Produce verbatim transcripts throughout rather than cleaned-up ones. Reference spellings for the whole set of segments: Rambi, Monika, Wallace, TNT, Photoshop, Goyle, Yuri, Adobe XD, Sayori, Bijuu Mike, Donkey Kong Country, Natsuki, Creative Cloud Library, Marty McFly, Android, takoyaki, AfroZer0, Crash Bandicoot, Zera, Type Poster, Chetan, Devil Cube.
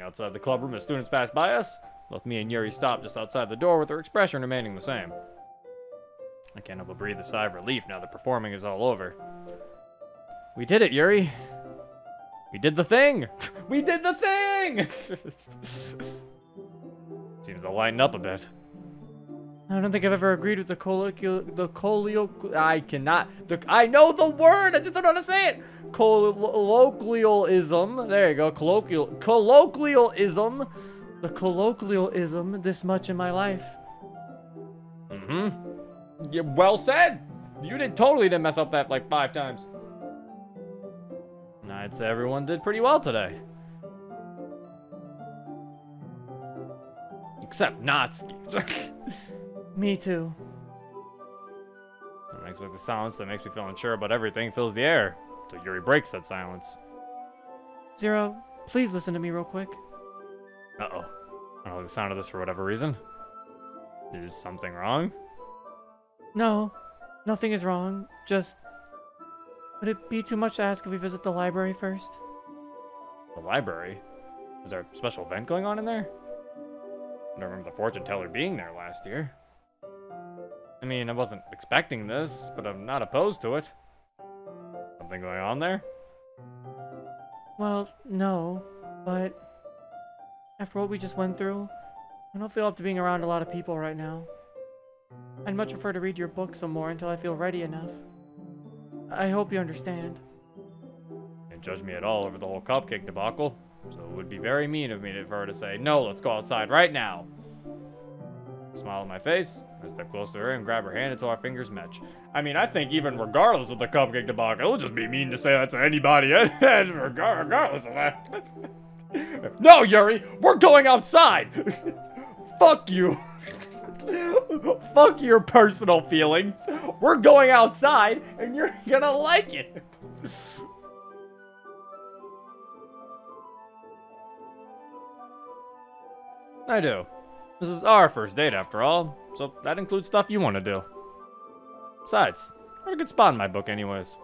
Looking outside the clubroom as students passed by us, both me and Yuri stopped just outside the door with their expression remaining the same. I can't help but breathe a sigh of relief now that performing is all over. We did it, Yuri. We did the thing. We did the thing. Seems to lighten up a bit. I don't think I've ever agreed with the colloquial, the colloquial, I cannot, the, I know the word, I just don't know how to say it. Colloquialism, there you go, colloquial, colloquialism, the colloquialism, this much in my life. Mm-hmm. Yeah, well said. You did totally didn't mess up that like five times. I'd say everyone did pretty well today. Except Natsuki. Me too. That makes me the silence that makes me feel unsure about everything fills the air. So Yuri breaks that silence. Zero, please listen to me real quick. Uh-oh. I don't like the sound of this for whatever reason. Is something wrong? No, nothing is wrong. Just, would it be too much to ask if we visit the library first? The library? Is there a special event going on in there? I don't remember the fortune teller being there last year. I mean, I wasn't expecting this, but I'm not opposed to it. Something going on there? Well, no, but after what we just went through, I don't feel up to being around a lot of people right now. I'd much prefer to read your book some more until I feel ready enough. I hope you understand. You didn't judge me at all over the whole cupcake debacle. So it would be very mean of me for her to say, no, let's go outside right now. Smile on my face. I step close to her and grab her hand until our fingers match. I mean, I think even regardless of the cupcake debacle, it would just be mean to say that to anybody. Regardless of that. No, Yuri, we're going outside. Fuck you. Fuck your personal feelings. We're going outside and you're gonna like it. I do. This is our first date after all, so that includes stuff you want to do. Besides, I had a good spot in my book anyways.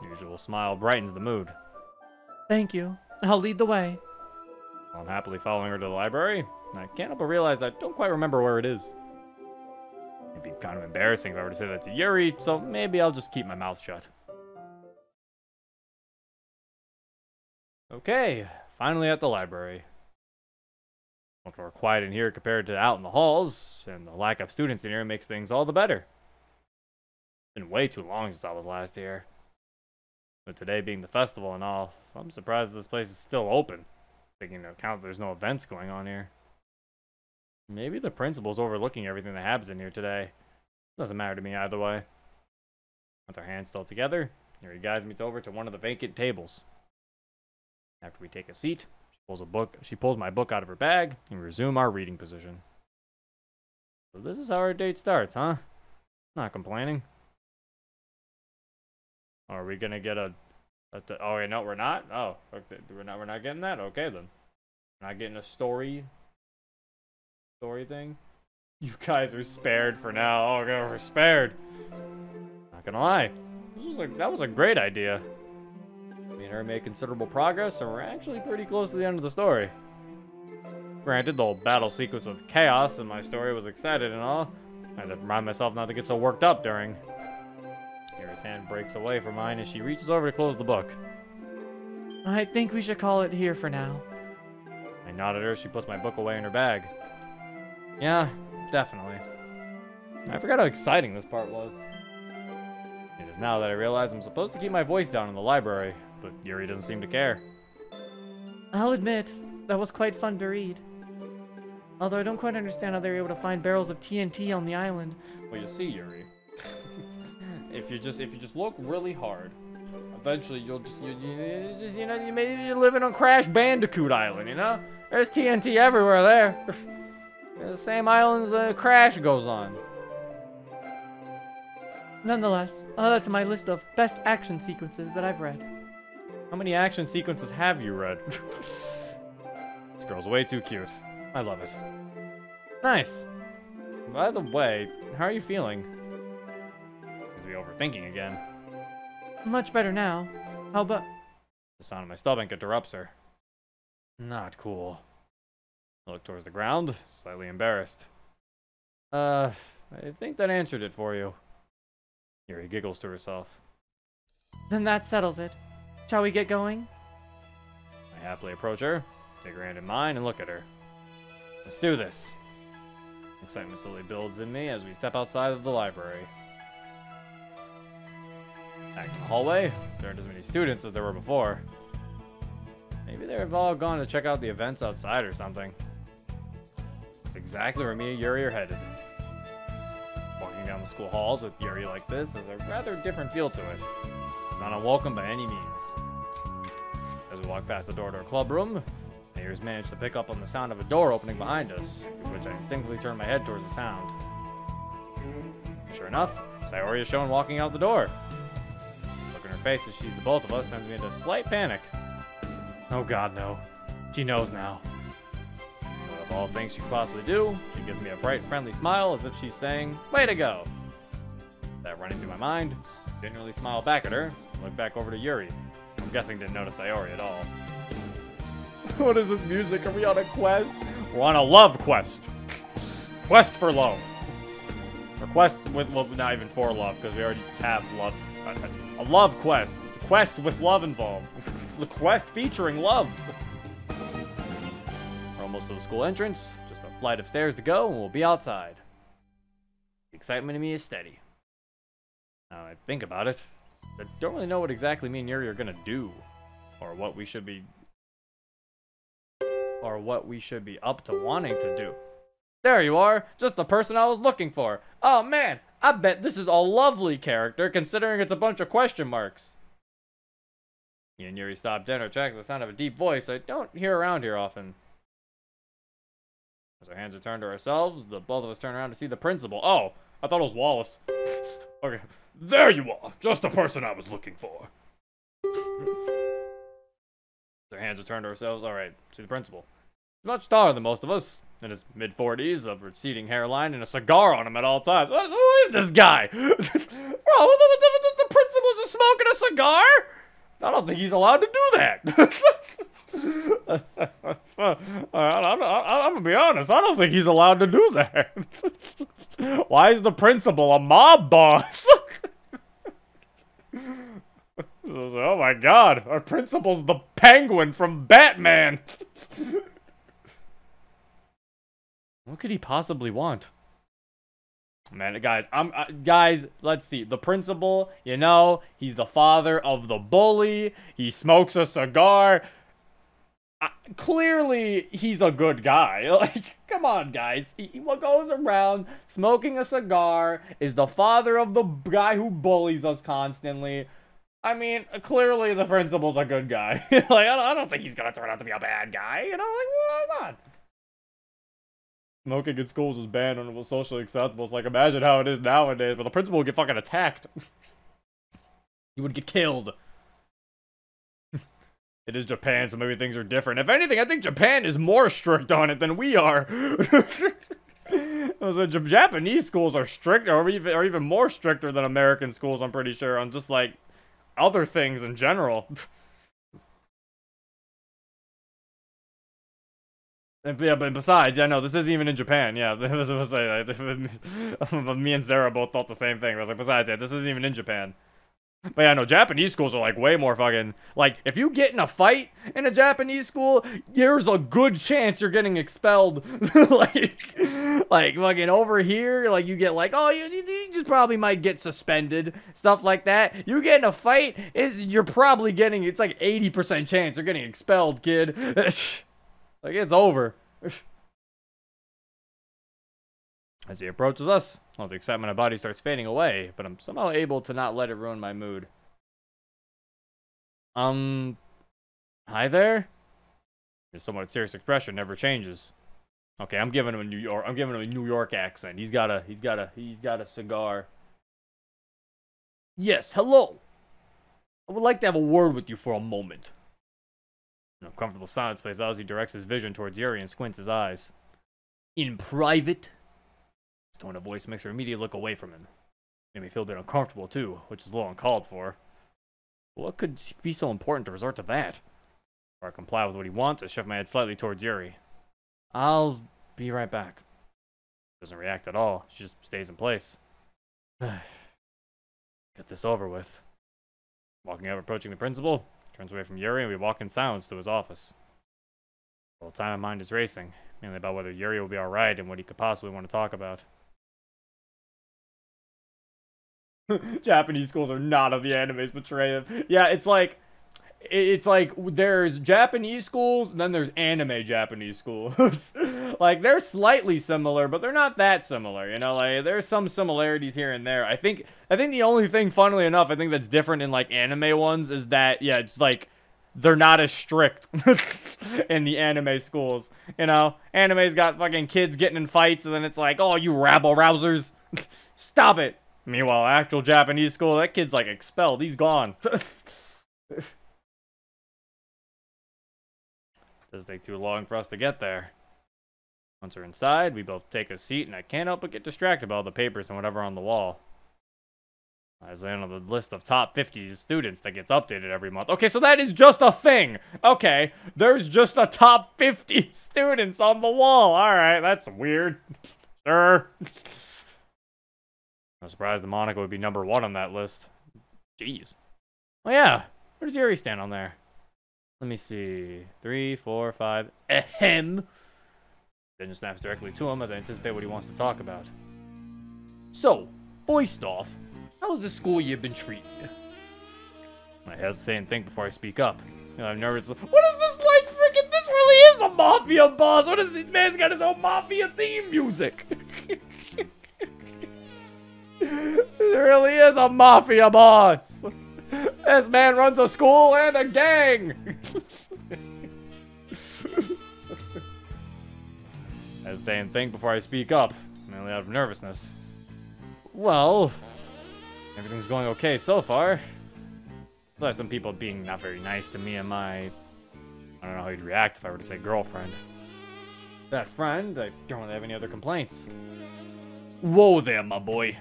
The usual smile brightens the mood. Thank you. I'll lead the way. I'm happily following her to the library. I can't help but realize that I don't quite remember where it is. It'd be kind of embarrassing if I were to say that to Yuri, so maybe I'll just keep my mouth shut. Okay, finally at the library. Much more quiet in here compared to out in the halls, and the lack of students in here makes things all the better. It's been way too long since I was last here. But today being the festival and all, I'm surprised this place is still open, taking into account there's no events going on here. Maybe the principal's overlooking everything that happens in here today. Doesn't matter to me either way. With our hands still together, Yuri guides me over to one of the vacant tables. After we take a seat, pulls a book. She pulls my book out of her bag and we resume our reading position. So this is how our date starts, huh? Not complaining. Are we gonna get a? a oh, wait, no, we're not. Oh, okay, we're not. We're not getting that. Okay, then. We're not getting a story. Story thing. You guys are spared for now. Oh god, we're spared. Not gonna lie. This was like that was a great idea. Me and her made considerable progress, and we're actually pretty close to the end of the story. Granted, the whole battle sequence with chaos in my story was excited and all. I had to remind myself not to get so worked up during. Yuri's hand breaks away from mine as she reaches over to close the book. I think we should call it here for now. I nod at her as she puts my book away in her bag. Yeah, definitely. I forgot how exciting this part was. It is now that I realize I'm supposed to keep my voice down in the library. But Yuri doesn't seem to care. I'll admit, that was quite fun to read. Although I don't quite understand how they were able to find barrels of T N T on the island. Well, you see, Yuri. if you just if you just look really hard, eventually you'll just you, you just you know you maybe you're living on Crash Bandicoot Island. You know, there's T N T everywhere there. The same islands the Crash goes on. Nonetheless, I'll add to my list of best action sequences that I've read. How many action sequences have you read? This girl's way too cute. I love it. Nice. By the way, how are you feeling? You'll be overthinking again. Much better now. How about... The sound of my stomach interrupts her. Not cool. I look towards the ground, slightly embarrassed. Uh, I think that answered it for you. Yuri giggles to herself. Then that settles it. Shall we get going? I happily approach her, take her hand in mine, and look at her. Let's do this. Excitement slowly builds in me as we step outside of the library. Back in the hallway, there aren't as many students as there were before. Maybe they've all gone to check out the events outside or something. That's exactly where me and Yuri are headed. Walking down the school halls with Yuri like this has a rather different feel to it. It's not unwelcome by any means. As we walk past the door to our club room, my ears manage to pick up on the sound of a door opening behind us, which I instinctively turn my head towards the sound. Sure enough, Sayori is shown walking out the door. The look in her face as she sees the both of us sends me into a slight panic. Oh god, no. She knows now. But of all things she could possibly do, she gives me a bright, friendly smile as if she's saying, way to go! That running through my mind, I didn't really smile back at her, and look back over to Yuri. I'm guessing didn't notice Sayori at all. What is this music? Are we on a quest? We're on a love quest. Quest for love. Or quest with love, not even for love, because we already have love. A love quest. Quest with love involved. The quest featuring love. We're almost to the school entrance. Just a flight of stairs to go, and we'll be outside. The excitement in me is steady. Now that I think about it, I don't really know what exactly me and Yuri are gonna do, or what we should be. Or what we should be up to wanting to do. There you are! Just the person I was looking for! Oh man! I bet this is a lovely character, considering it's a bunch of question marks. Me and Yuri stopped in or checked the sound of a deep voice I don't hear around here often. As our hands are turned to ourselves, the both of us turn around to see the principal. Oh! I thought it was Wallace. Okay. There you are! Just the person I was looking for! Their hands are turned to ourselves. All right, see the principal. He's much taller than most of us, in his mid forties, a receding hairline, and a cigar on him at all times. What, who is this guy? Bro, what the, what the, does the principal just smoking a cigar? I don't think he's allowed to do that. I, I, I, I'm gonna be honest. I don't think he's allowed to do that. Why is the principal a mob boss? Oh my god, our principal's the Penguin from Batman! What could he possibly want? Man, guys, I'm- uh, guys, let's see. The principal, you know, he's the father of the bully. He smokes a cigar. Uh, clearly, he's a good guy. Like, come on, guys. He, he goes around smoking a cigar, is the father of the guy who bullies us constantly. I mean, clearly the principal's a good guy. Like, I don't think he's gonna turn out to be a bad guy, you know? Like, well, come on. Smoking in schools was banned when it was socially acceptable. It's like, imagine how it is nowadays, but the principal would get fucking attacked. He would get killed. It is Japan, so maybe things are different. If anything, I think Japan is more strict on it than we are. So Japanese schools are strict, or even, or even more stricter than American schools, I'm pretty sure. I'm just like... other things in general. And, yeah, but besides, yeah, no, this isn't even in Japan. Yeah, me and Zera both thought the same thing. I was like, besides, yeah, this isn't even in Japan. But yeah, no, Japanese schools are like way more fucking... like, if you get in a fight in a Japanese school, there's a good chance you're getting expelled. like, like fucking over here, like you get like, oh, you, you just probably might get suspended. Stuff like that. You get in a fight, is you're probably getting... it's like eighty percent chance you're getting expelled, kid. Like, it's over. As he approaches us, all the excitement in my body starts fading away, but I'm somehow able to not let it ruin my mood. Um, hi there? His somewhat serious expression never changes. Okay, I'm giving him a New York. I'm giving him a New York accent. He's got a. He's got a. He's got a cigar. Yes, hello. I would like to have a word with you for a moment. An uncomfortable silence plays out as he directs his vision towards Yuri and squints his eyes. In private. His tone of voice makes her immediately look away from him. It made me feel a bit uncomfortable too, which is a little uncalled for. What could be so important to resort to that? Or I comply with what he wants, I shove my head slightly towards Yuri. I'll be right back. She doesn't react at all. She just stays in place. Get this over with. Walking over, approaching the principal, turns away from Yuri, and we walk in silence to his office. The whole time my mind is racing, mainly about whether Yuri will be alright and what he could possibly want to talk about. Japanese schools are not of the anime's betrayal. Yeah, it's like, it's like there's Japanese schools, and then there's anime Japanese schools. Like, they're slightly similar, but they're not that similar, you know? Like, there's some similarities here and there. I think, I think the only thing, funnily enough, I think that's different in, like, anime ones is that, yeah, it's like, they're not as strict in the anime schools, you know? Anime's got fucking kids getting in fights, and then it's like, oh, you rabble-rousers, stop it. Meanwhile, actual Japanese school, that kid's, like, expelled. He's gone. Doesn't take too long for us to get there. Once we're inside, we both take a seat, and I can't help but get distracted by all the papers and whatever on the wall. I was on the list of top fifty students that gets updated every month. Okay, so that is just a thing. Okay, there's just a top fifty students on the wall. All right, that's weird. Sure. I'm surprised that Monika would be number one on that list. Jeez. Oh yeah, where does Yuri stand on there? Let me see. Three, four, five. Ahem. Then snaps directly to him as I anticipate what he wants to talk about. So, voiced off, how's the school you've been treating you? I hesitate and think before I speak up. You know, I'm nervous. What is this like? Freaking, this really is a mafia boss. What is this? Man's got his own mafia theme music. There really is a mafia boss. This man runs a school and a gang. I stay and think before I speak up, mainly out of nervousness. Well, everything's going okay so far. There's some people being not very nice to me and my... I don't know how you'd react if I were to say girlfriend. Best friend, I don't really have any other complaints. Whoa there, my boy.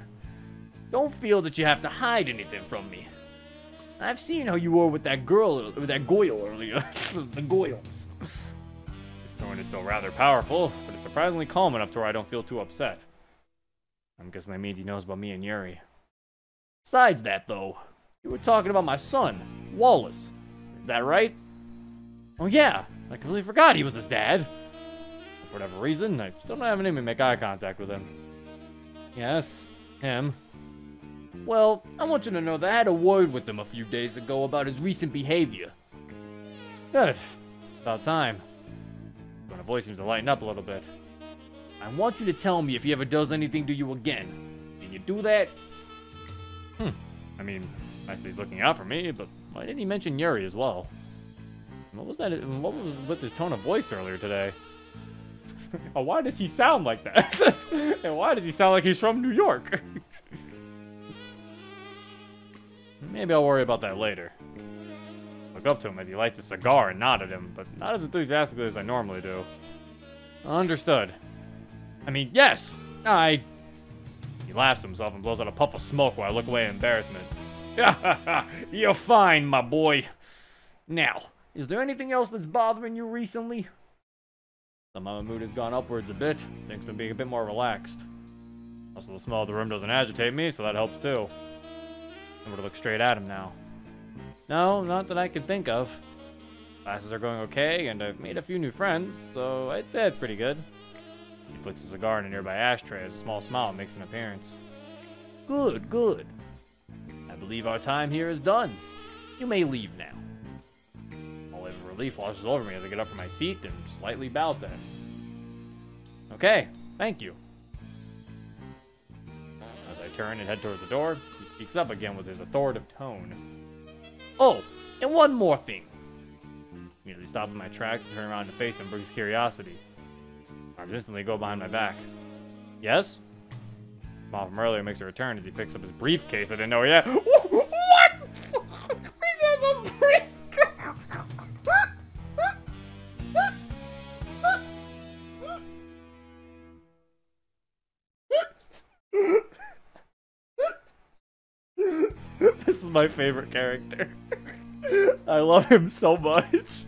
Don't feel that you have to hide anything from me. I've seen how you were with that girl, with that Goyle earlier. The Goyles. The wind is still rather powerful, but it's surprisingly calm enough to where I don't feel too upset. I'm guessing that means he knows about me and Yuri. Besides that, though, you were talking about my son, Wallace. Is that right? Oh, yeah. I completely forgot he was his dad. For whatever reason, I still don't have an enemy to make eye contact with him. Yes, him. Well, I want you to know that I had a word with him a few days ago about his recent behavior. Good. It's about time. My voice seems to lighten up a little bit. I want you to tell me if he ever does anything to you again. Can you do that? Hmm. I mean, nice that he's looking out for me, but why didn't he mention Yuri as well? What was that? What was with his tone of voice earlier today? Oh, why does he sound like that? And why does he sound like he's from New York? Maybe I'll worry about that later. Up to him as he lights a cigar and nod at him, but not as enthusiastically as I normally do. Understood. I mean, yes, I... He laughs to himself and blows out a puff of smoke while I look away in embarrassment. You're fine, my boy. Now, is there anything else that's bothering you recently? Somehow my mood has gone upwards a bit, thanks to being a bit more relaxed. Also, the smell of the room doesn't agitate me, so that helps too. I'm gonna look straight at him now. No, not that I can think of. Classes are going okay, and I've made a few new friends, so I'd say it's pretty good. He flicks a cigar in a nearby ashtray as a small smile makes an appearance. Good, good. I believe our time here is done. You may leave now. A wave of relief washes over me as I get up from my seat and slightly bow to him. Okay, thank you. As I turn and head towards the door, he speaks up again with his authoritative tone. Oh, and one more thing. Immediately stop in my tracks and turn around to face him brings curiosity. Arms instantly go behind my back. Yes? Mom from earlier makes a return as he picks up his briefcase. I didn't know he had. What? He has a briefcase. This is my favorite character. I love him so much.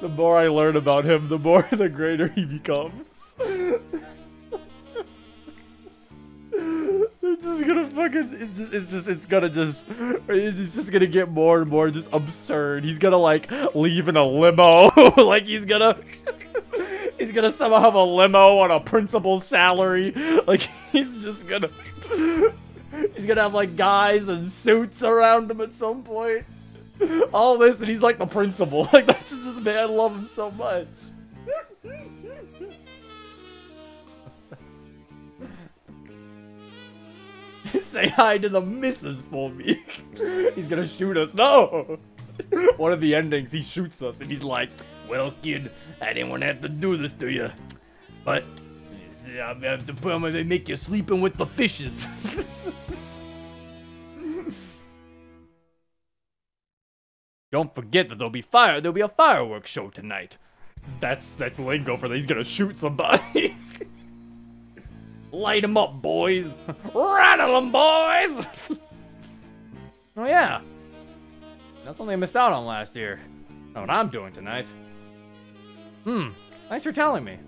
The more I learn about him, the more the greater he becomes. They're just gonna fucking, it's just, it's just, it's gonna just, it's just gonna get more and more just absurd. He's gonna like leave in a limo. Like he's gonna, he's gonna somehow have a limo on a principal salary. Like he's just gonna, he's gonna have like guys in suits around him at some point. All this, and he's like the principal. Like, that's just, man, I love him so much. Say hi to the missus for me. He's gonna shoot us. No! One of the endings, he shoots us, and he's like, well, kid, I didn't want to have to do this to you. But, I'm gonna have to put on my, they make you sleeping with the fishes. Don't forget that there'll be fire. There'll be a fireworks show tonight. That's that's lingo for that. He's gonna shoot somebody. Light him up, boys. Rattle him, boys. Oh yeah, that's something I missed out on last year. Not what I'm doing tonight. Hmm. Thanks for telling me.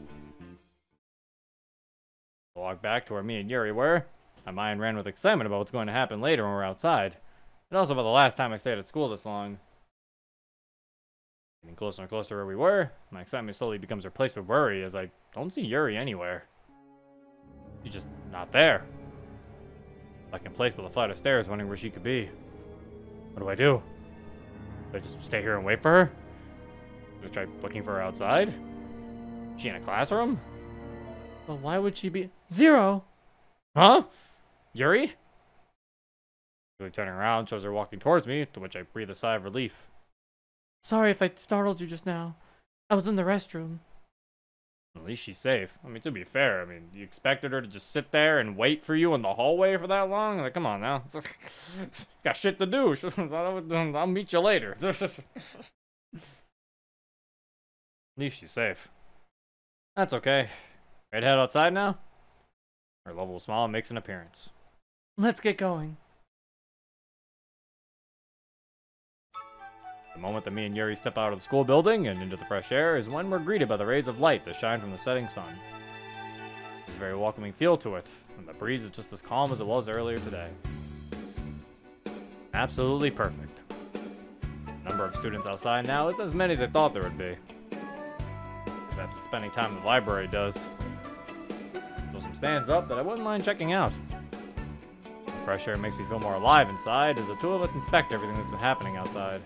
Walk back to where me and Yuri were. My mind ran with excitement about what's going to happen later when we're outside, and also about the last time I stayed at school this long. Getting closer and closer to where we were, my excitement slowly becomes replaced with worry as I don't see Yuri anywhere. She's just not there. Like in place with a flight of stairs, wondering where she could be. What do I do? Do I just stay here and wait for her? Do I try looking for her outside? Is she in a classroom? Well, why would she be- Zero! Huh? Yuri? Quickly turning around, shows her walking towards me, to which I breathe a sigh of relief. Sorry if I startled you just now. I was in the restroom. At least she's safe. I mean, to be fair, I mean, you expected her to just sit there and wait for you in the hallway for that long? Like, come on now. Got shit to do. I'll meet you later. At least she's safe. That's okay. Ready to head outside now? Her lovable smile makes an appearance. Let's get going. The moment that me and Yuri step out of the school building and into the fresh air is when we're greeted by the rays of light that shine from the setting sun. There's a very welcoming feel to it, and the breeze is just as calm as it was earlier today. Absolutely perfect. The number of students outside now is as many as I thought there would be. That's what spending time in the library does. There's some stands up that I wouldn't mind checking out. The fresh air makes me feel more alive inside as the two of us inspect everything that's been happening outside.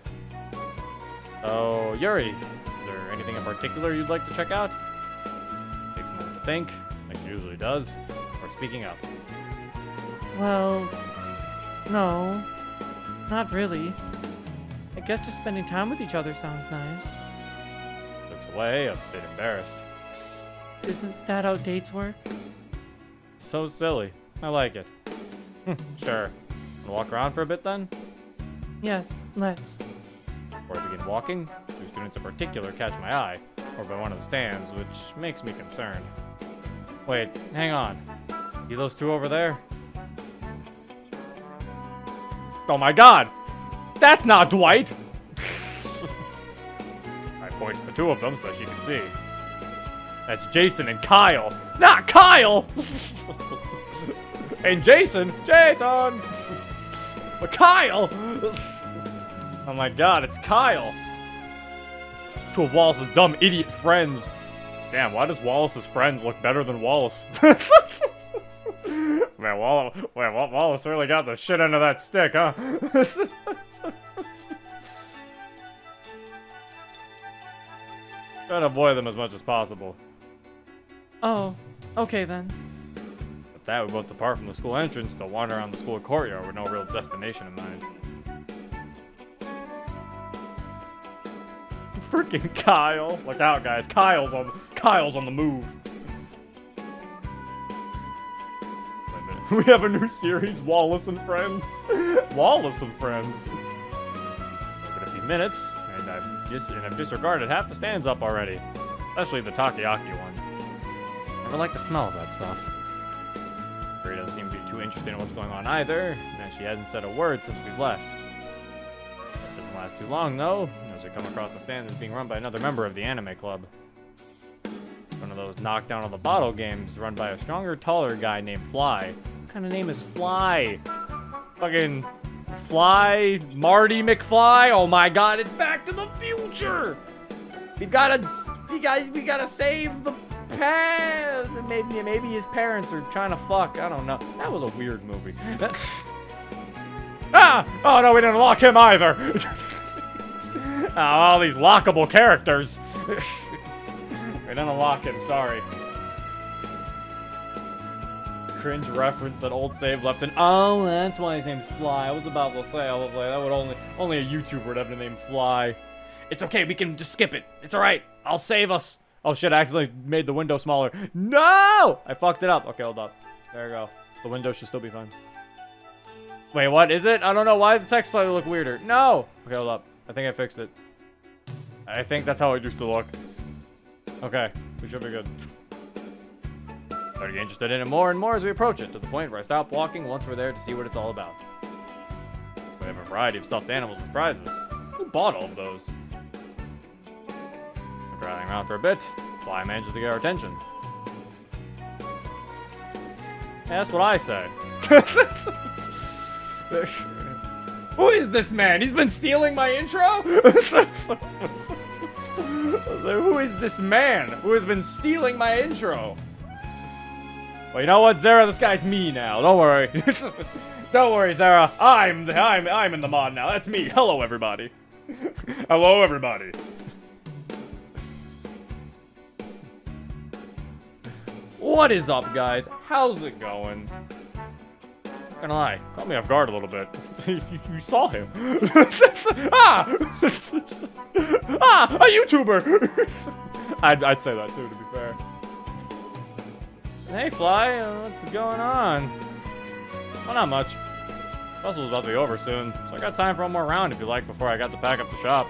Oh, Yuri, is there anything in particular you'd like to check out? Takes a moment to think, like it usually does, or speaking up. Well, no, not really. I guess just spending time with each other sounds nice. Looks away, a bit embarrassed. Isn't that how dates work? So silly. I like it. Sure. Wanna walk around for a bit then? Yes, let's. Before I begin walking, two students in particular catch my eye, or by one of the stands, which makes me concerned. Wait, hang on. See those two over there? Oh my god! That's not Dwight! I point to the two of them so that she can see. That's Jason and Kyle! Not Kyle! And Jason! Jason! But Kyle! Oh my god, it's Kyle! Two of Wallace's dumb idiot friends. Damn, why does Wallace's friends look better than Wallace? Man, Wallace, man, Wallace really got the shit end of that stick, huh? Try to avoid them as much as possible. Oh, okay then. With that, we both depart from the school entrance to wander around the school courtyard with no real destination in mind. Freaking Kyle! Look out, guys! Kyle's on, Kyle's on the move. Wait a minute. We have a new series, Wallace and Friends. Wallace and Friends. It's been a few minutes, and I've just and I've disregarded half the stands up already, especially the takoyaki one. Never like the smell of that stuff. Yuri doesn't seem to be too interested in what's going on either, and she hasn't said a word since we've left. That doesn't last too long though. as we come across a stand that's being run by another member of the anime club. One of those knock-down-on-the-bottle games run by a stronger, taller guy named Fly. What kind of name is Fly? Fucking Fly? Marty McFly? Oh my god, it's Back to the Future! We gotta, we gotta, we gotta save the past! Maybe, maybe his parents are trying to fuck, I don't know. That was a weird movie. That's... Ah! Oh no, we didn't lock him either! Oh, all these lockable characters! We didn't lock him, sorry. Cringe reference that old save left in- Oh, that's why his name's Fly. I was about to say, I was like, that would only- Only a YouTuber would have the name Fly. It's okay, we can just skip it. It's alright. I'll save us. Oh shit, I accidentally made the window smaller. No! I fucked it up. Okay, hold up. There we go. The window should still be fine. Wait, what is it? I don't know. Why does the text slightly look weirder? No! Okay, hold up. I think I fixed it. I think that's how it used to look. Okay, we should be good. Started interested in it more and more as we approach it, to the point where I stop walking once we're there to see what it's all about. We have a variety of stuffed animals as prizes. Who bought all of those? We're driving around for a bit. Fly manages to get our attention. Yeah, that's what I say. Who is this man? He's been stealing my intro? I was like, who is this man who has been stealing my intro? Well, you know what, Zera? This guy's me now. Don't worry. Don't worry, Zera. I'm I'm I'm in the mod now. That's me. Hello, everybody. Hello, everybody. What is up, guys? How's it going? Not gonna lie, caught me off guard a little bit. you, you saw him. Ah! Ah! A YouTuber! I'd, I'd say that too, to be fair. Hey, Fly, what's going on? Well, not much. Puzzle's about to be over soon, so I got time for one more round if you like before I got to pack up the shop.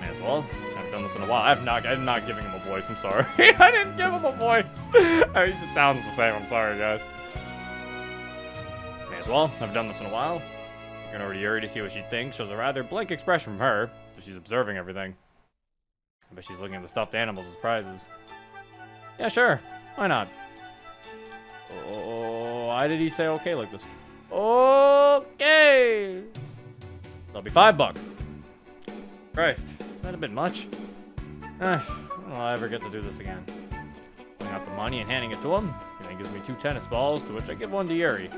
May as well. I haven't done this in a while. I've not, I'm not giving him a voice, I'm sorry. I didn't give him a voice. I mean, he just sounds the same, I'm sorry, guys. May as well. I haven't done this in a while. Going over to Yuri to see what she thinks. Shows a rather blank expression from her, but she's observing everything. I bet she's looking at the stuffed animals as prizes. Yeah, sure. Why not? Oh, why did he say okay like this? Okay! That'll be five bucks. Christ, that'd have been much. Eh, when will I ever get to do this again? Pulling out the money and handing it to him. He then gives me two tennis balls, to which I give one to Yuri.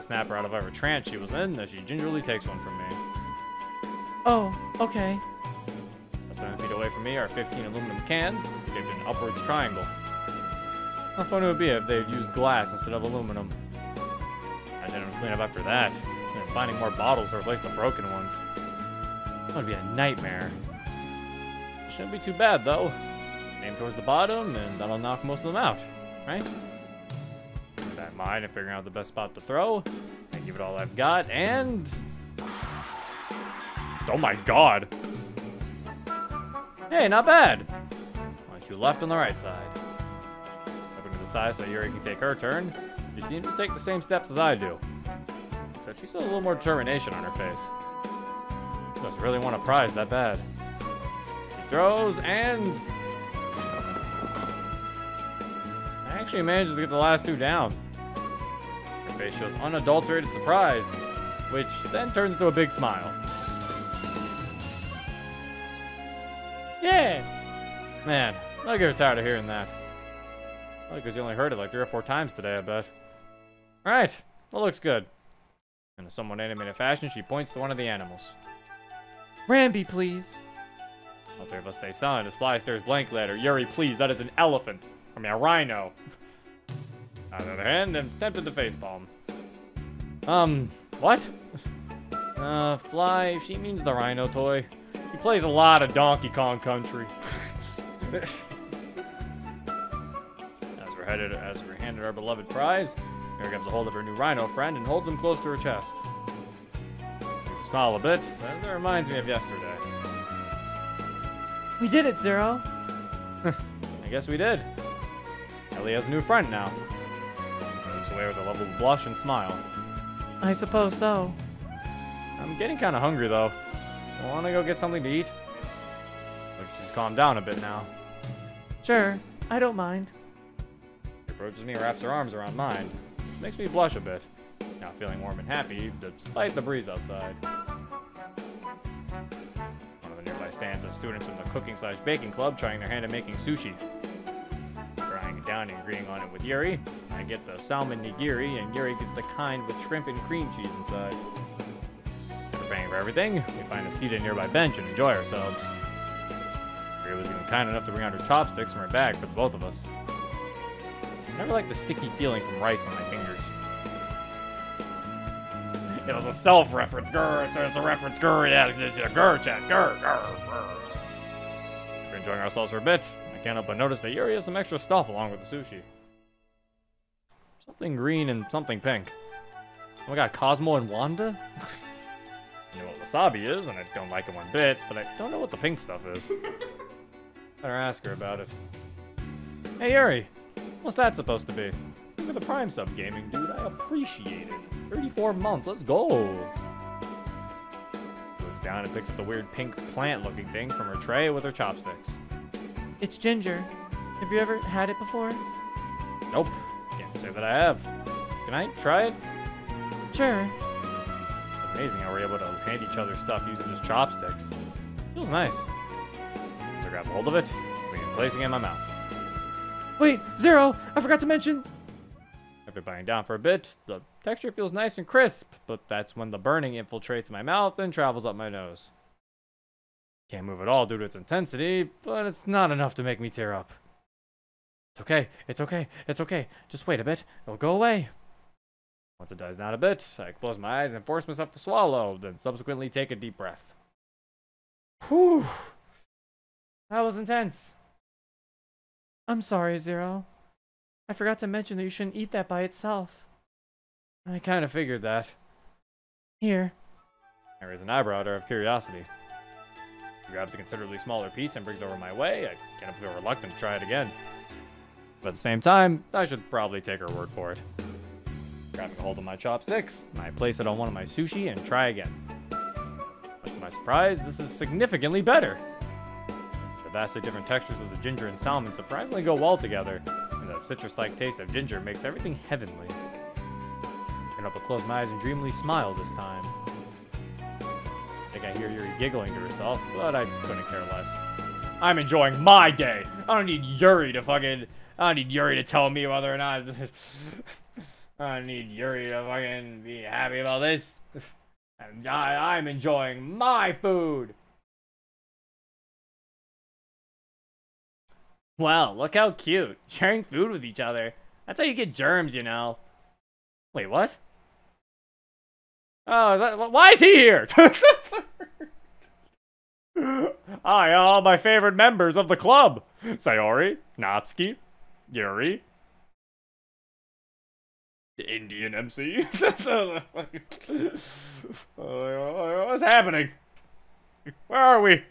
Snap her out of every trance she was in as she gingerly takes one from me. Oh, okay. Seven feet away from me are fifteen aluminum cans shaped in an upwards triangle. How fun it would be if they had used glass instead of aluminum. I didn't clean up after that. And finding more bottles to replace the broken ones. That would be a nightmare. It shouldn't be too bad though. Aim towards the bottom and that'll knock most of them out, right? That in mind and figuring out the best spot to throw and give it all I've got and oh my god, hey, not bad. Only two left on the right side. Open to the side so Yuri can take her turn. She seems to take the same steps as I do, except she's a little more determination on her face. She doesn't really want a prize that bad. She throws and actually manages to get the last two down. Her face shows unadulterated surprise, which then turns into a big smile. Yeah! Man, I get tired of hearing that. Probably because you only heard it like three or four times today, I bet. Alright, that looks good. In a somewhat animated fashion, she points to one of the animals. Rambi, please. All three of us stay silent as Fly stares blankly at her. Yuri, please, that is an elephant. I mean, a rhino. On the other hand, I'm tempted to facepalm. Um, what? Uh, Fly, she means the rhino toy. He plays a lot of Donkey Kong Country. As we're headed, as we're handed our beloved prize, here comes a hold of her new rhino friend and holds him close to her chest. She smiles a bit, as it reminds me of yesterday. We did it, Zero. I guess we did. Ellie has a new friend now. Moves away with a level blush and smile. I suppose so. I'm getting kind of hungry though. I want to go get something to eat. Look, she's calmed down a bit now. Sure, I don't mind. She approaches me, wraps her arms around mine. It makes me blush a bit. Now feeling warm and happy, despite the breeze outside. One of the nearby stands are students in the cooking-slash-baking club trying their hand at making sushi. Frying it down and agreeing on it with Yuri. I get the salmon nigiri, and Yuri gets the kind with shrimp and cream cheese inside. After paying for everything, we find a seat at a nearby bench and enjoy ourselves. Yuri was even kind enough to bring out her chopsticks from her bag for the both of us. I never liked the sticky feeling from rice on my fingers. It was a self-reference, grr, so it's a reference, grr, yeah, it's a grr chat, grr, grr, grr. We're enjoying ourselves for a bit. I can't help but notice that Yuri has some extra stuff along with the sushi. Something green and something pink. Oh my god, Cosmo and Wanda? I know what wasabi is, and I don't like it one bit, but I don't know what the pink stuff is. Better ask her about it. Hey Yuri, what's that supposed to be? Look at the Prime Sub Gaming, dude, I appreciate it. thirty-four months, let's go! She looks down and picks up the weird pink plant-looking thing from her tray with her chopsticks. It's ginger. Have you ever had it before? Nope. Can't say that I have. Can I try it? Sure. It's amazing how we're able to hand each other stuff using just chopsticks. Feels nice. So I grab a hold of it, begin placing it in my mouth. Wait, Zero! I forgot to mention... After biting down for a bit, the texture feels nice and crisp, but that's when the burning infiltrates my mouth and travels up my nose. Can't move at all due to its intensity, but it's not enough to make me tear up. It's okay, it's okay, it's okay. Just wait a bit, it'll go away. Once it dies down a bit, I close my eyes and force myself to swallow, then subsequently take a deep breath. Whew! That was intense. I'm sorry, Zero. I forgot to mention that you shouldn't eat that by itself. I kind of figured that. Here. I raise an eyebrow at her of curiosity. She grabs a considerably smaller piece and brings it over my way. I kind of feel reluctant to try it again. But at the same time, I should probably take her word for it. Grabbing a hold of my chopsticks, I place it on one of my sushi and try again. Much to my surprise, this is significantly better. The vastly different textures of the ginger and salmon surprisingly go well together. The citrus-like taste of ginger makes everything heavenly. I up to close my eyes and dreamily smile this time. I think I hear Yuri giggling to herself, but I couldn't care less. I'm enjoying my day! I don't need Yuri to fucking... I don't need Yuri to tell me whether or not... I don't need Yuri to fucking be happy about this. I'm, I, I'm enjoying my food! Wow, look how cute. Sharing food with each other. That's how you get germs, you know. Wait, what? Oh, is that, why is he here? Hi, all my favorite members of the club. Sayori, Natsuki, Yuri. The Indian M C. What's happening? Where are we?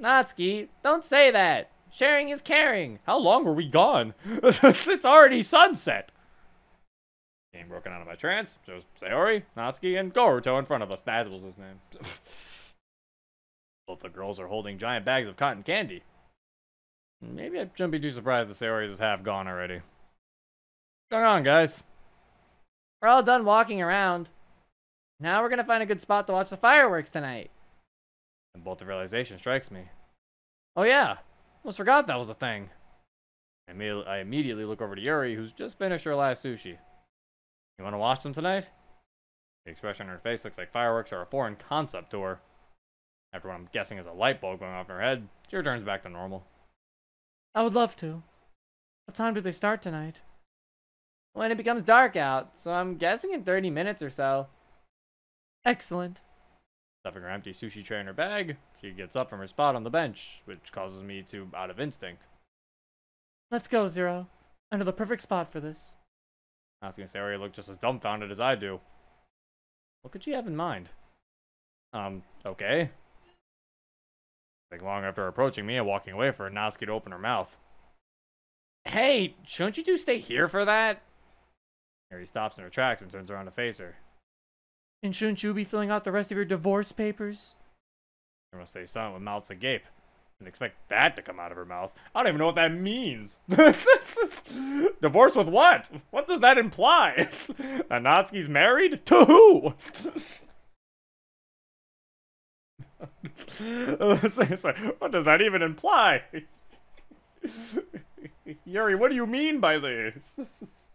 Natsuki, don't say that. Sharing is caring. How long were we gone? It's already sunset. Game broken out of my trance. Shows Sayori, Natsuki, and Goruto in front of us. That was his name. Both the girls are holding giant bags of cotton candy. Maybe I shouldn't be too surprised that Sayori's is half gone already. What's going on, guys? We're all done walking around. Now we're going to find a good spot to watch the fireworks tonight. And both the realization strikes me. Oh, yeah. Almost forgot that was a thing. I immediately look over to Yuri, who's just finished her last sushi. You want to watch them tonight? The expression on her face looks like fireworks are a foreign concept to her. After what I'm guessing is a light bulb going off in her head, she returns back to normal. I would love to. What time do they start tonight? When it becomes dark out, so I'm guessing in thirty minutes or so. Excellent. Stuffing her empty sushi tray in her bag, she gets up from her spot on the bench, which causes me to out of instinct. Let's go, Zero. I know the perfect spot for this. I was gonna say, Sayori looked just as dumbfounded as I do. What could she have in mind? Um, okay. Not long after approaching me and walking away for Natsuki to open her mouth. Hey, shouldn't you two stay here for that? Sayori stops in her tracks and turns around to face her. And shouldn't you be filling out the rest of your divorce papers? You must stay silent with mouths agape. Didn't expect that to come out of her mouth. I don't even know what that means. Divorce with what? What does that imply? That Natsuki's married? To who? What does that even imply? Yuri, what do you mean by this?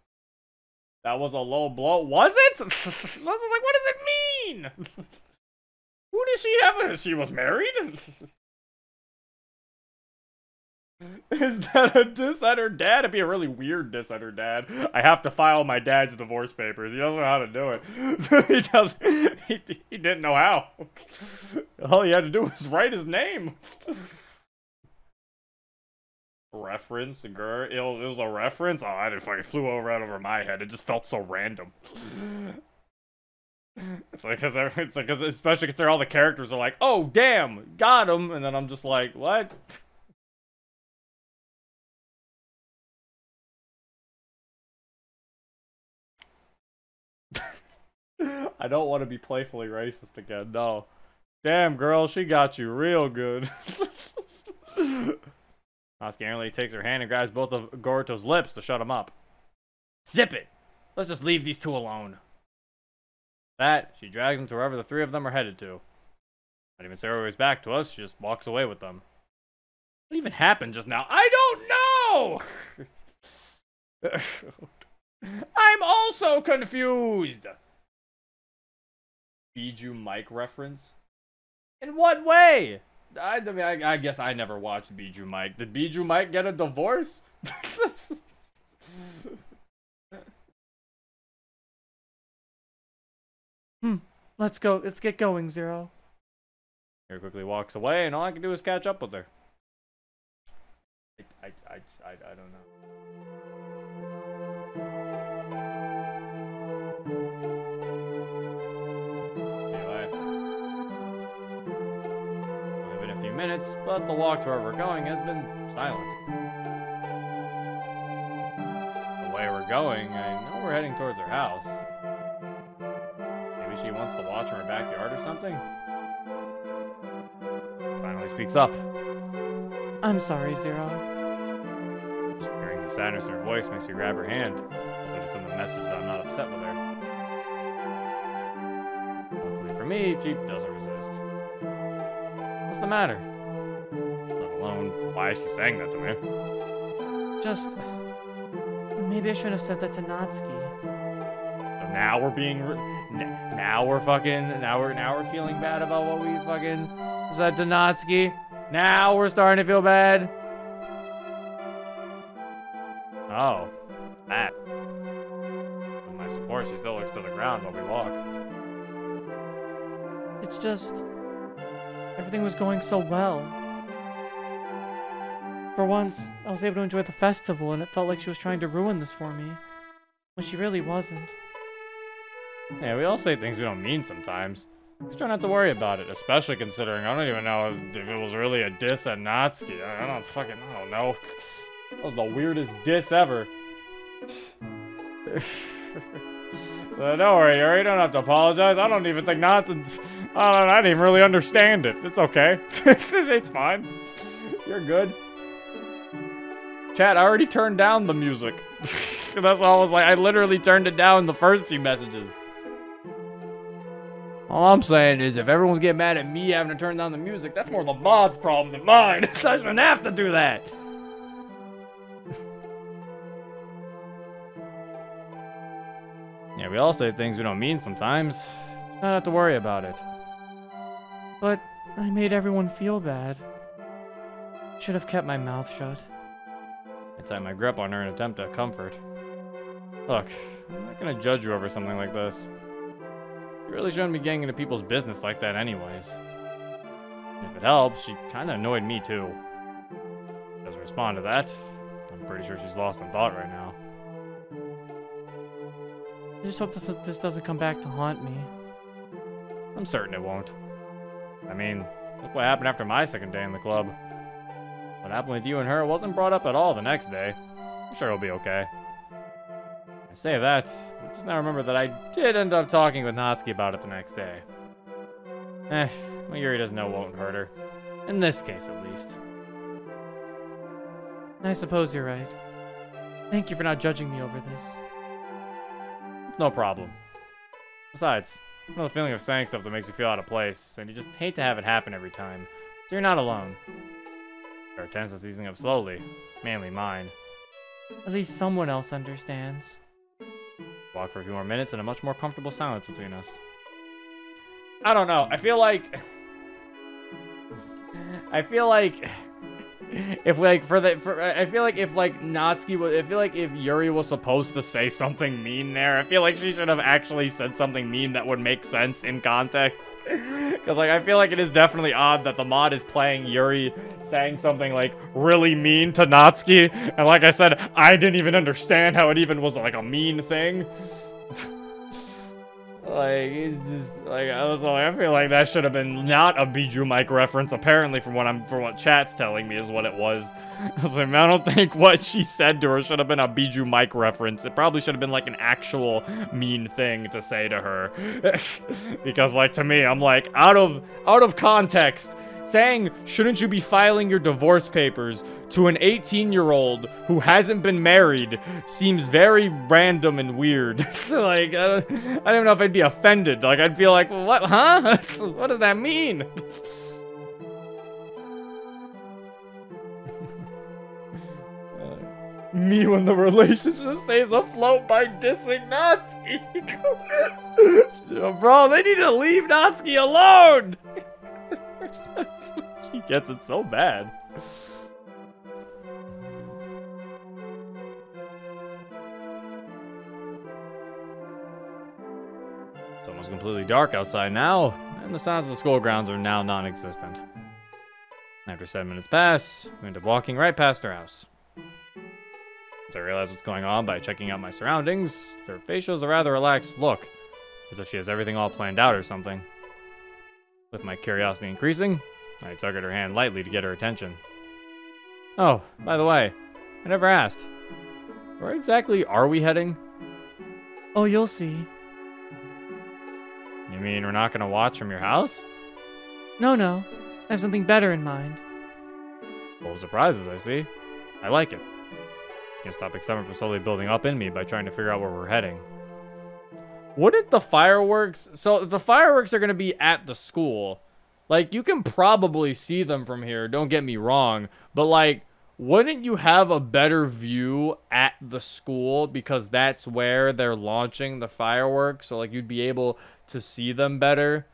That was a low blow. Was it? I was like, what does it mean? Who did she have? She was married? Is that a diss at her dad? It'd be a really weird diss at her dad. I have to file my dad's divorce papers. He doesn't know how to do it. he doesn't. He, he didn't know how. All he had to do was write his name. Reference, girl. It was a reference. Oh, I didn't fucking flew over right over my head. It just felt so random. It's like, cause it's like, cause especially because all the characters are like, oh damn, got him, and then I'm just like, what? I don't want to be playfully racist again. No, damn girl, she got you real good. Natsuki angrily takes her hand and grabs both of Goruto's lips to shut him up. Zip it! Let's just leave these two alone. That, she drags him to wherever the three of them are headed to. Not even Sarah waves back to us, she just walks away with them. What even happened just now? I don't know! I'm also confused! Bijuu Mike reference? In what way? I, I mean, I, I guess I never watched Bijuu Mike. Did Bijuu Mike get a divorce? hmm. Let's go. Let's get going, Zero. Yuri quickly walks away, and all I can do is catch up with her. I, I, I, I, I don't know. Minutes, but the walk to where we're going has been silent. The way we're going, I know we're heading towards her house. Maybe she wants to watch from her backyard or something? Finally speaks up. I'm sorry, Zero. Just hearing the sadness in her voice makes me grab her hand. Hopefully to send the message that I'm not upset with her. Luckily for me, she doesn't resist. What's the matter? Let alone why she sang that to me. Just... maybe I shouldn't have said that to Natsuki. Now we're being... Re now we're fucking... Now we're, now we're feeling bad about what we fucking said to Natsuki. Now we're starting to feel bad. Oh. That. With my support, she still looks to the ground while we walk. It's just... everything was going so well. For once, I was able to enjoy the festival, and it felt like she was trying to ruin this for me. When she really wasn't. Yeah, we all say things we don't mean sometimes. Just try not to worry about it, especially considering I don't even know if it was really a diss at Natsuki. I don't fucking I don't know. That was the weirdest diss ever. Don't worry, Yuri, you don't have to apologize. I don't even think not to... I don't know, I didn't even really understand it. It's okay. It's fine. You're good. Chat, I already turned down the music. That's all I was like. I literally turned it down in the first few messages. All I'm saying is if everyone's getting mad at me having to turn down the music, that's more the mod's problem than mine. I shouldn't have to do that. Yeah, we all say things we don't mean sometimes. Not have to worry about it. But I made everyone feel bad. Should have kept my mouth shut. I tighten my grip on her and attempt to comfort. Look, I'm not gonna judge you over something like this. You really shouldn't be getting into people's business like that anyways. If it helps, she kinda annoyed me too. She doesn't respond to that. I'm pretty sure she's lost in thought right now. I just hope this, this doesn't come back to haunt me. I'm certain it won't. I mean, look what happened after my second day in the club. What happened with you and her wasn't brought up at all the next day. I'm sure it'll be okay. I say that, I just now remember that I did end up talking with Natsuki about it the next day. Eh, well, Yuri doesn't know won't hurt her. In this case, at least. I suppose you're right. Thank you for not judging me over this. No problem. Besides, I know the feeling of saying stuff that makes you feel out of place, and you just hate to have it happen every time. So you're not alone. Her tense is easing up slowly, mainly mine. At least someone else understands. Walk for a few more minutes and a much more comfortable silence between us. I don't know. I feel like... I feel like... If like for the, for, I feel like if like Natsuki was, I feel like if Yuri was supposed to say something mean there, I feel like she should have actually said something mean that would make sense in context. Cause like, I feel like it is definitely odd that the mod is playing Yuri saying something like really mean to Natsuki. And like I said, I didn't even understand how it even was like a mean thing. Like, it's just, like, I was like, I feel like that should have been not a Bijuu Mike reference, apparently, from what I'm, from what chat's telling me is what it was. I was like, I don't think what she said to her should have been a Bijuu Mike reference. It probably should have been, like, an actual mean thing to say to her. Because, like, to me, I'm like, out of, out of context, saying, shouldn't you be filing your divorce papers to an eighteen-year-old who hasn't been married seems very random and weird. Like, I don't, I don't even know if I'd be offended. Like, I'd feel like, what, huh? What does that mean? Me when the relationship stays afloat by dissing Natsuki. Bro, they need to leave Natsuki alone! She gets it so bad. It's almost completely dark outside now, and the sounds of the school grounds are now non-existent. After seven minutes pass, we end up walking right past her house. As I realize what's going on by checking out my surroundings, her facial is a rather relaxed look, as if she has everything all planned out or something. With my curiosity increasing, I tugged at her hand lightly to get her attention. Oh, by the way, I never asked. Where exactly are we heading? Oh, you'll see. You mean we're not gonna watch from your house? No, no. I have something better in mind. Full of surprises, I see. I like it. Can't stop excitement from slowly building up in me by trying to figure out where we're heading. Wouldn't the fireworks... So, the fireworks are going to be at the school. Like, you can probably see them from here, don't get me wrong. But, like, wouldn't you have a better view at the school? Because that's where they're launching the fireworks. So, like, you'd be able to see them better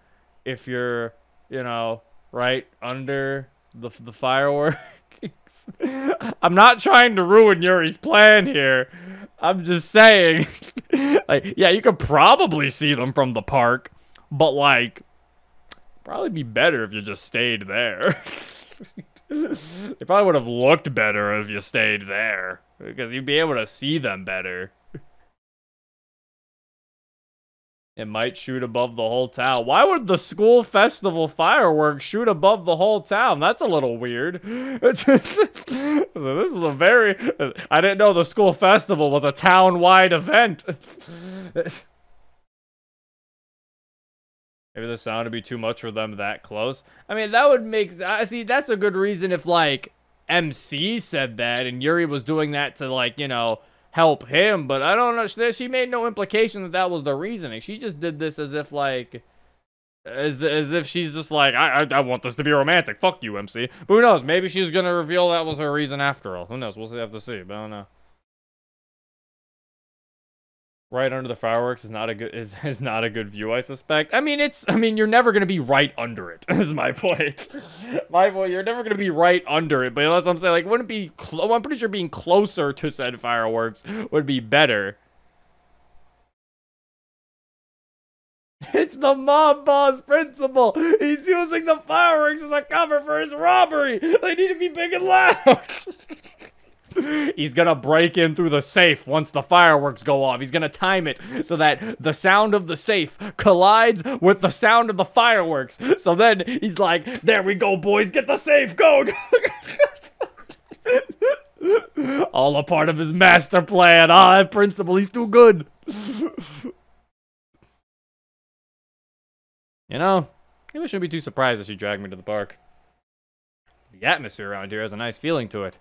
if you're, you know, right under the, the fireworks. I'm not trying to ruin Yuri's plan here. I'm just saying... Like, yeah, you could probably see them from the park, but, like, probably be better if you just stayed there. They probably would have looked better if you stayed there, because you'd be able to see them better. It might shoot above the whole town. Why would the school festival fireworks shoot above the whole town? That's a little weird. So this is a very... I didn't know the school festival was a town-wide event. Maybe the sound would be too much for them that close. I mean, that would make... I see, that's a good reason if, like, M C said that and Yuri was doing that to, like, you know... help him, but I don't know. She made no implication that that was the reasoning. She just did this as if like, as the, as if she's just like, I, I I want this to be romantic. Fuck you, M C. But who knows? Maybe she's gonna reveal that was her reason after all. Who knows? We'll have to see. But I don't know. Right under the fireworks is not a good is is not a good view, I suspect. I mean, it's I mean, you're never gonna be right under it. Is my point. My point, you're never gonna be right under it. But that's what I'm saying. Like, wouldn't be. Cl I'm pretty sure being closer to said fireworks would be better. It's the mob boss principal. He's using the fireworks as a cover for his robbery. They need to be big and loud. He's gonna break in through the safe once the fireworks go off. He's gonna time it so that the sound of the safe collides with the sound of the fireworks. So then he's like, there we go, boys, get the safe, go! All a part of his master plan. Ah, that principal, he's too good. You know, Maybe I shouldn't be too surprised that she dragged me to the park. The atmosphere around here has a nice feeling to it.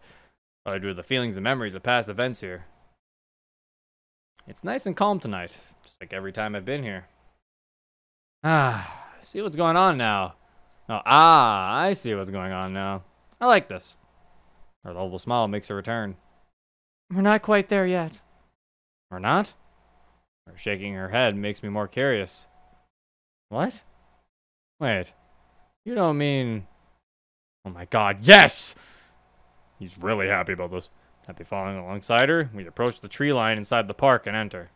I drew the feelings and memories of past events here. It's nice and calm tonight, just like every time I've been here. Ah, I see what's going on now. Oh, ah, I see what's going on now. I like this. Her lovable smile makes a return. We're not quite there yet. We're not? Her shaking her head makes me more curious. What? Wait, you don't mean... Oh my god, yes! He's really happy about this. Happy following alongside her, we approach the tree line inside the park and enter.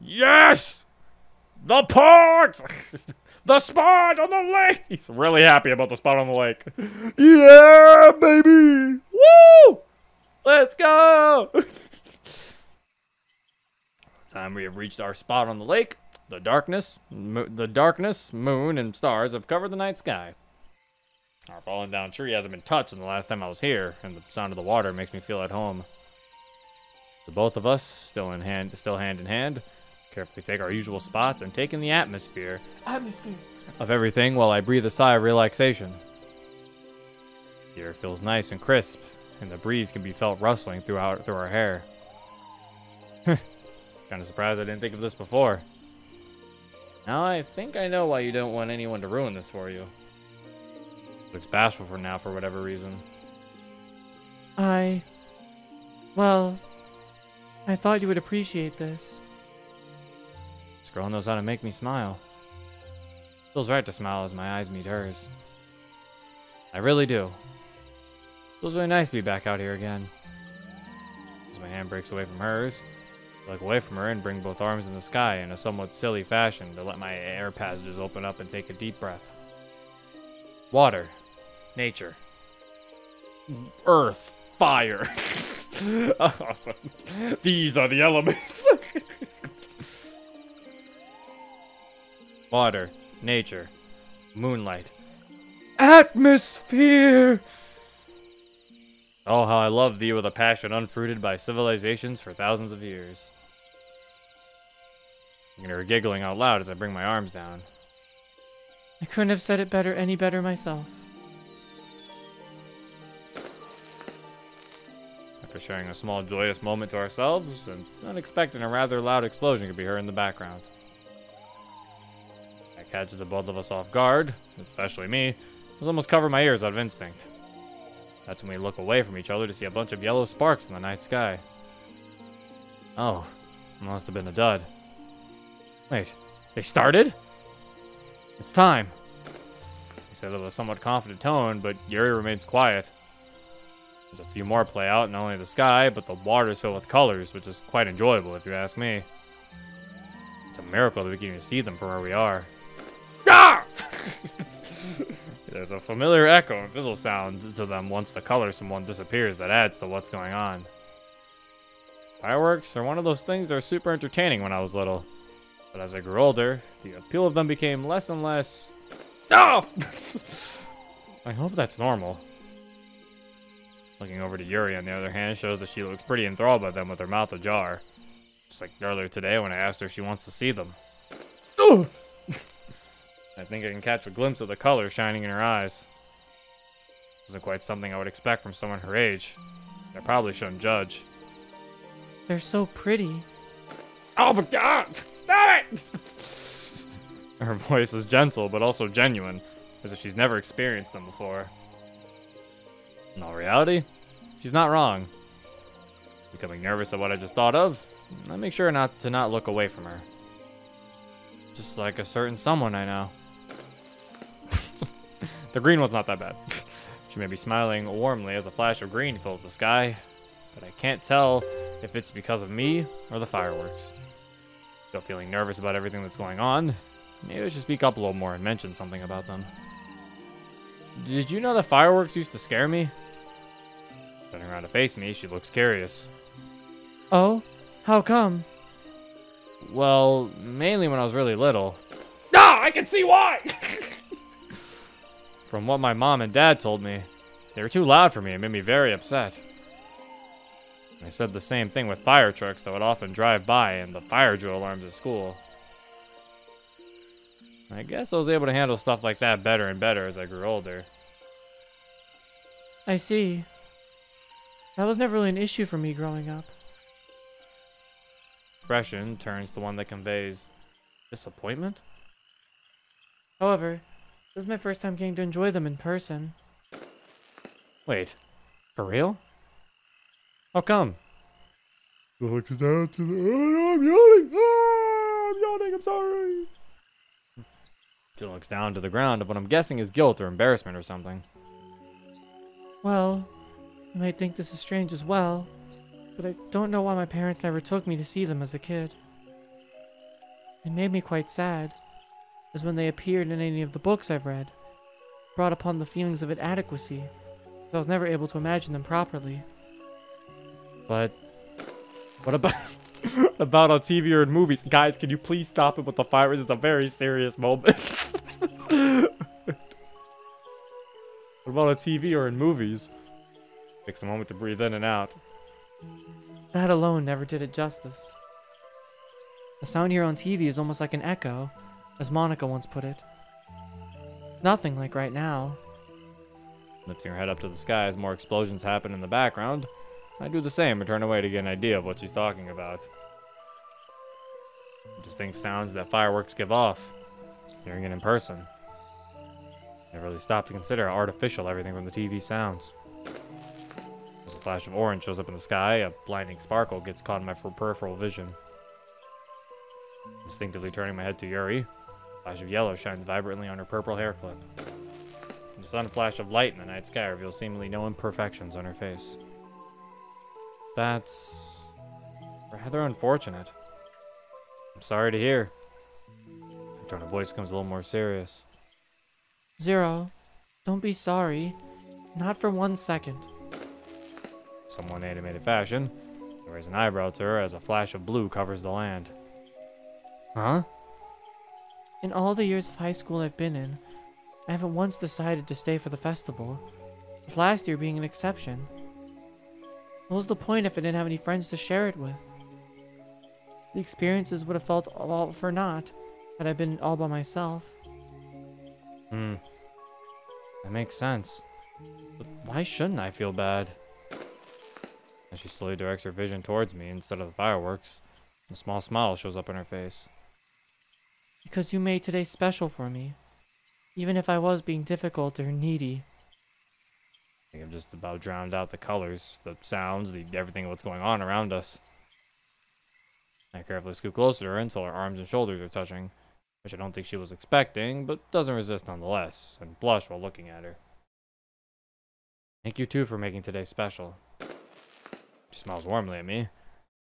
Yes! The park! The spot on the lake! He's really happy about the spot on the lake. Yeah, baby! Woo! Let's go! By the time we have reached our spot on the lake, the darkness, the darkness, moon, and stars have covered the night sky. Our fallen down tree hasn't been touched since the last time I was here, and the sound of the water makes me feel at home. The both of us, still in hand, still hand in hand, carefully take our usual spots and take in the atmosphere, atmosphere of everything while I breathe a sigh of relaxation. The air feels nice and crisp, and the breeze can be felt rustling throughout through our hair. Kind of surprised I didn't think of this before. Now I think I know why you don't want anyone to ruin this for you. Looks bashful for now for whatever reason. I... Well... I thought you would appreciate this. This girl knows how to make me smile. Feels right to smile as my eyes meet hers. I really do. Feels really nice to be back out here again. As my hand breaks away from hers, I look away from her and bring both arms in the sky in a somewhat silly fashion to let my air passages open up and take a deep breath. Water, nature, earth, fire. These are the elements. Water, nature, moonlight, atmosphere. Oh, how I love thee with a passion unfruited by civilizations for thousands of years. I'm gonna be giggling out loud as I bring my arms down. I couldn't have said it better, any better myself. After sharing a small joyous moment to ourselves, an unexpected and rather loud explosion could be heard in the background. That catches the both of us off guard, especially me. I was almost covering my ears out of instinct. That's when we look away from each other to see a bunch of yellow sparks in the night sky. Oh, must have been a dud. Wait, they started? It's time, he said with a somewhat confident tone, but Yuri remains quiet. There's a few more play out, not only the sky, but the water is filled with colors, which is quite enjoyable if you ask me. It's a miracle that we can even see them from where we are. Ah! There's a familiar echo and fizzle sound to them once the color someone disappears that adds to what's going on. Fireworks are one of those things that are super entertaining when I was little. But as I grew older, the appeal of them became less and less... No! I hope that's normal. Looking over to Yuri, on the other hand, shows that she looks pretty enthralled by them with her mouth ajar. Just like earlier today when I asked her if she wants to see them. Oh! I think I can catch a glimpse of the color shining in her eyes. This isn't quite something I would expect from someone her age. I probably shouldn't judge. They're so pretty. Oh my god! Stop it! Her voice is gentle, but also genuine, as if she's never experienced them before. In all reality, she's not wrong. Becoming nervous at what I just thought of, I make sure not to not look away from her. Just like a certain someone I know. The green one's not that bad. She may be smiling warmly as a flash of green fills the sky, but I can't tell if it's because of me or the fireworks. Still feeling nervous about everything that's going on. Maybe I should speak up a little more and mention something about them. Did you know that fireworks used to scare me? Turning around to face me, she looks curious. Oh? How come? Well, mainly when I was really little. Ah, I can see why! From what my mom and dad told me, they were too loud for me and made me very upset. I said the same thing with fire trucks that would often drive by and the fire drill alarms at school. I guess I was able to handle stuff like that better and better as I grew older. I see. That was never really an issue for me growing up. Expression turns to one that conveys disappointment. However, this is my first time getting to enjoy them in person. Wait, for real? How come? Look down to the. Oh, I'm yawning! Ah, I'm yawning! I'm sorry! She looks down to the ground of what I'm guessing is guilt or embarrassment or something. Well, you might think this is strange as well, but I don't know why my parents never took me to see them as a kid. It made me quite sad, as when they appeared in any of the books I've read, brought upon the feelings of inadequacy, so I was never able to imagine them properly. But what about about on T V or in movies? Guys, can you please stop it with the fire? This is a very serious moment. What about on T V or in movies? Takes a moment to breathe in and out. That alone never did it justice. The sound here on T V is almost like an echo, as Monika once put it. Nothing like right now. Lifting her head up to the sky as more explosions happen in the background. I do the same and turn away to get an idea of what she's talking about. The distinct sounds that fireworks give off, hearing it in person. I never really stopped to consider how artificial everything from the T V sounds. As a flash of orange shows up in the sky, a blinding sparkle gets caught in my peripheral vision. Instinctively turning my head to Yuri, a flash of yellow shines vibrantly on her purple hair clip. The sudden flash of light in the night sky reveals seemingly no imperfections on her face. That's rather unfortunate. I'm sorry to hear. Her tone of voice becomes a little more serious. Zero, don't be sorry. Not for one second. Somewhat animated fashion, I raise an eyebrow to her as a flash of blue covers the land. Huh? In all the years of high school I've been in, I haven't once decided to stay for the festival, with last year being an exception. What was the point if I didn't have any friends to share it with? The experiences would have felt all for naught had I been all by myself. Hmm. That makes sense. But why shouldn't I feel bad? As she slowly directs her vision towards me instead of the fireworks, a small smile shows up on her face. Because you made today special for me, even if I was being difficult or needy. I think I've just about drowned out the colors, the sounds, the everything what's going on around us. I carefully scoot closer to her until her arms and shoulders are touching, which I don't think she was expecting, but doesn't resist nonetheless, and blush while looking at her. Thank you too for making today special. She smiles warmly at me.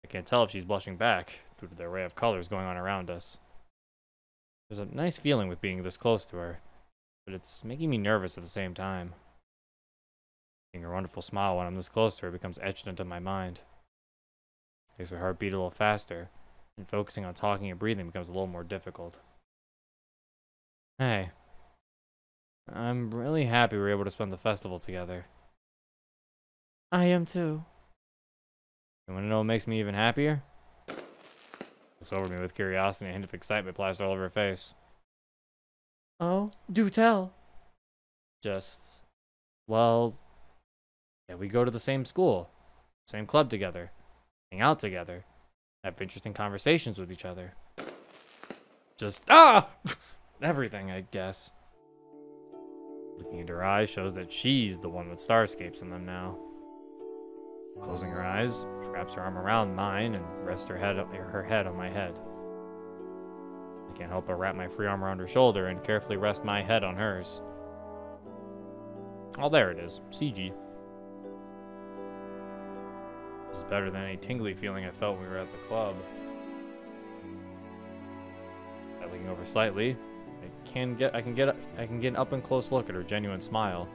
I can't tell if she's blushing back, due to the array of colors going on around us. There's a nice feeling with being this close to her, but it's making me nervous at the same time. Seeing her wonderful smile when I'm this close to her becomes etched into my mind. It makes my heart beat a little faster, and focusing on talking and breathing becomes a little more difficult. Hey, I'm really happy we were able to spend the festival together. I am too. You want to know what makes me even happier? She looks over me with curiosity and a hint of excitement plastered all over her face. Oh, do tell. Just, well... Yeah, we go to the same school, same club together, hang out together, have interesting conversations with each other. Just, ah! Everything, I guess. Looking into her eyes shows that she's the one with starscapes in them now. Closing her eyes, she wraps her arm around mine and rests her head, her head on my head. I can't help but wrap my free arm around her shoulder and carefully rest my head on hers. Oh, there it is. C G. This is better than any tingly feeling I felt when we were at the club. By leaning over slightly, I can get I can get I can get an up and close look at her genuine smile.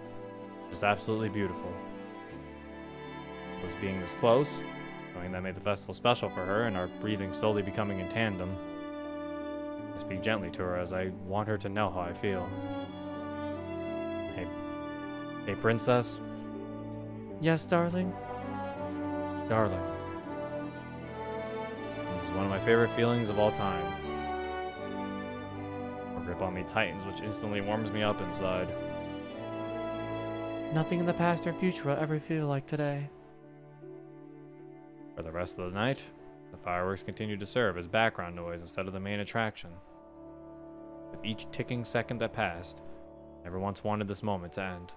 Just absolutely beautiful. Just being this close, knowing that made the festival special for her, and our breathing slowly becoming in tandem. I speak gently to her as I want her to know how I feel. Hey, hey, princess. Yes, darling. Darling. This is one of my favorite feelings of all time. I'll grip on me tightens, which instantly warms me up inside. Nothing in the past or future will ever feel like today. For the rest of the night, the fireworks continued to serve as background noise instead of the main attraction. With each ticking second that passed, I never once wanted this moment to end.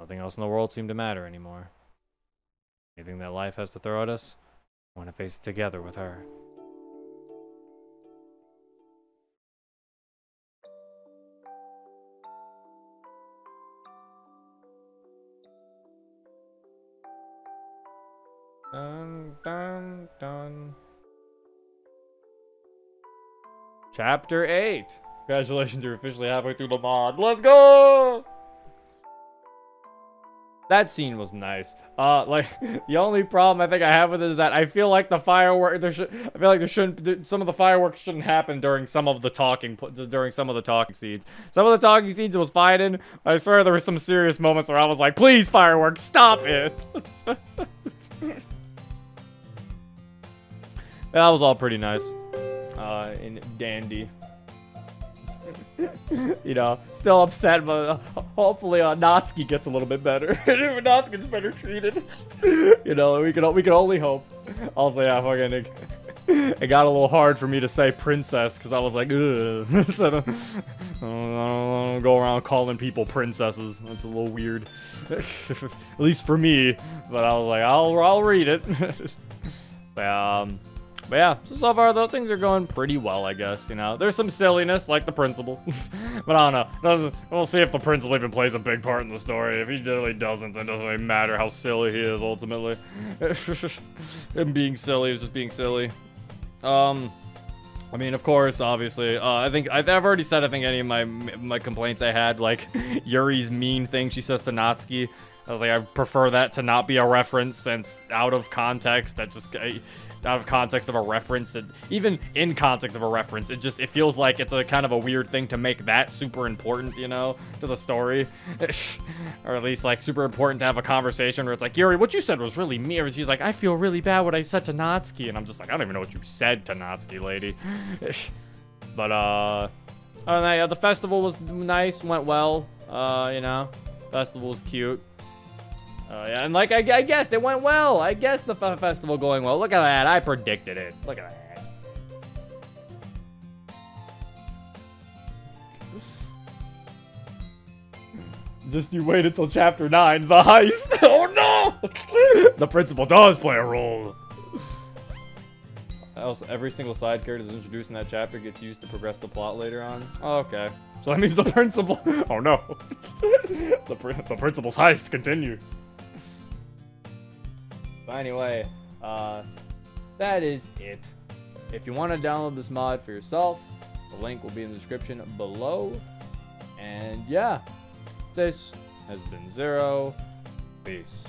Nothing else in the world seemed to matter anymore. Anything that life has to throw at us, I want to face it together with her. Dun, dun, dun. Chapter eight! Congratulations, you're officially halfway through the mod. Let's go! That scene was nice. Uh, like, the only problem I think I have with it is that I feel like the firework, there should, I feel like there shouldn't, there, some of the fireworks shouldn't happen during some of the talking, during some of the talking scenes. Some of the talking scenes it was fine in. I swear there were some serious moments where I was like, please fireworks, stop it! That was all pretty nice, uh, and dandy. You know, still upset, but hopefully uh, Natsuki gets a little bit better. Natsuki's better treated. You know, we can we can only hope. Also, yeah, fucking it, it got a little hard for me to say princess because I was like, ugh. So I, don't, I, don't, I don't go around calling people princesses. That's a little weird, at least for me. But I was like, I'll I'll read it. But, um. But yeah, so, so far though, things are going pretty well, I guess, you know. There's some silliness, like the principal. But I don't know. We'll see if the principal even plays a big part in the story. If he really doesn't, then it doesn't really matter how silly he is, ultimately. Him being silly is just being silly. Um, I mean, of course, obviously. Uh, I think, I've already said, I think, any of my, my complaints I had, like, Yuri's mean thing she says to Natsuki. I was like, I prefer that to not be a reference, since out of context, that just... I, out of context of a reference, and even in context of a reference, it just, it feels like it's a kind of a weird thing to make that super important, you know, to the story. Or at least like super important to have a conversation where it's like, Yuri, what you said was really me. And she's like, I feel really bad what I said to Natsuki. And I'm just like, I don't even know what you said to Natsuki, lady. But uh, I don't know, yeah, the festival was nice, went well. Uh, you know, festival was cute. Uh, yeah, and like, I, I guessed it went well. I guessed the f festival going well. Look at that. I predicted it. Look at that. Just you waited till chapter nine, the heist. Oh no! The principal does play a role. Also, every single side character that's introduced in that chapter gets used to progress the plot later on. Oh, okay. So that means the principal. Oh no. the, pr the principal's heist continues. But anyway, uh, that is it. If you want to download this mod for yourself, the link will be in the description below. And yeah, this has been Zero. Peace.